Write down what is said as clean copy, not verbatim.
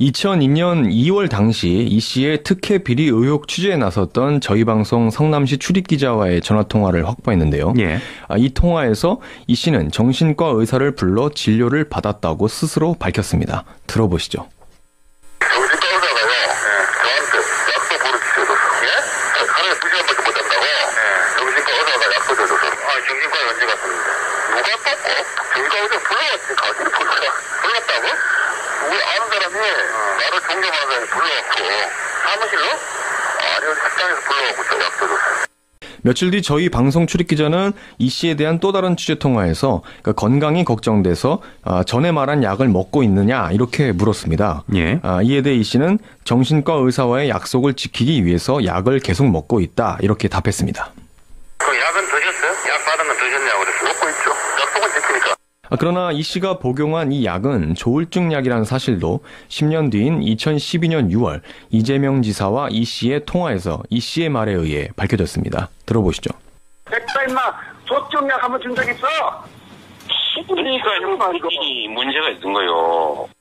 2002년 2월 당시 이 씨의 특혜 비리 의혹 취재에 나섰던 저희 방송 성남시 출입기자와의 전화통화를 확보했는데요. 예. 이 통화에서 이 씨는 정신과 의사를 불러 진료를 받았다고 스스로 밝혔습니다. 들어보시죠. 며칠 뒤 저희 방송 출입기자는 이 씨에 대한 또 다른 취재 통화에서 건강이 걱정돼서 전에 말한 약을 먹고 있느냐 이렇게 물었습니다. 예. 이에 대해 이 씨는 정신과 의사와의 약속을 지키기 위해서 약을 계속 먹고 있다 이렇게 답했습니다. 그 약은 드셨어요? 약 받은 건 드셨냐고 그랬어요. 먹고 있죠. 약속은 지키니까. 그러나 이 씨가 복용한 이 약은 조울증 약이라는 사실도 10년 뒤인 2012년 6월 이재명 지사와 이 씨의 통화에서 이 씨의 말에 의해 밝혀졌습니다. 들어보시죠. 됐다 임마. 조울증 약 한번 준 적 있어? 그러니까 형이 문제가 있는 거예요.